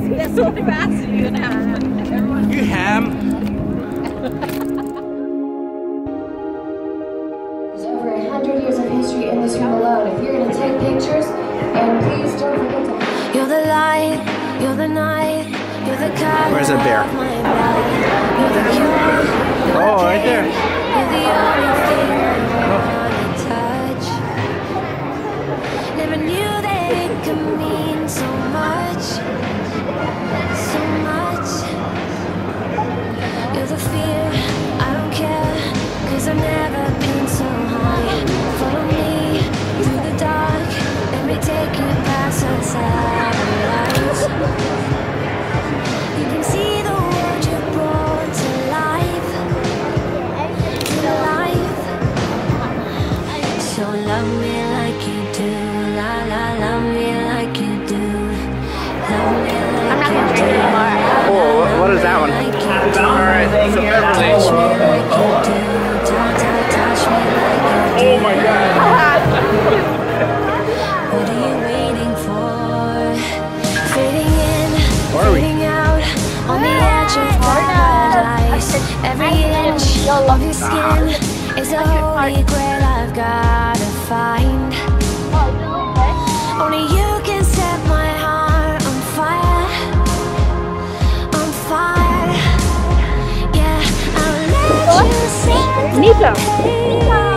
There's so many baths you can have. You ham. There's over 100 years of history in this room alone. If you're going to take pictures, and please don't forget to. You're the light, you're the night, you're the color. Where's that bear? Oh, right there. Never knew that it could mean so much. You're the fear, I don't care, 'cause I've never been so high. Follow me through the dark, let me take you past the satellites. You can see the world you brought to life, So love me like you do, la la, love me like you do, love me like you do. Oh, what is that one? Alright, so Beverly. Oh my god. What are you waiting for? Fading in, fading out, on the edge of paradise. Every inch of your skin is a holy grail I've gotta find. Only you can set my heart on fire, on fire. Nico!